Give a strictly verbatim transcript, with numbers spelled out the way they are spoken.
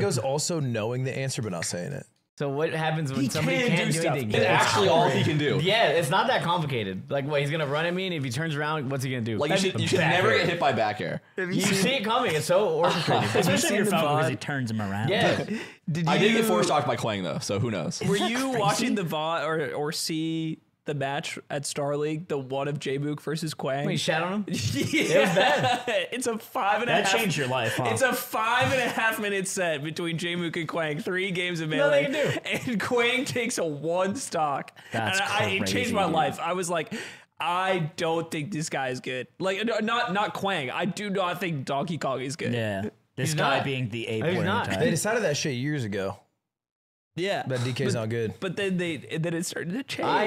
goes also knowing the answer but not saying it. So what happens when he somebody can't, can't do, do anything? It's actually all he can do. Yeah, it's not that complicated. Like, what, he's gonna run at me, and if he turns around, what's he gonna do? Like, you should, you should never air. get hit by back air. You, you see it coming. It's so orchestrated. Especially if you're Falcon, because he turns him around. Yeah. Did you, I did get force talked by Quang though, so who knows? Were you watching the V O D or or see the match at Star League, the one of J-Mook versus Quang? Wait, you shat on him? Yeah. It it's a five and a that half. That changed your life, huh? It's a five and a half minute set between J-Mook and Quang. Three games of Melee. No, they can do. And Quang takes a one stock. That's and I, I, it changed my life. I was like, I don't think this guy is good. Like, not, not Quang. I do not think Donkey Kong is good. Yeah. This he's guy not. being the ape. He's not. They decided that shit years ago. Yeah. That D K's but, not good. But then, they, then it started to change. I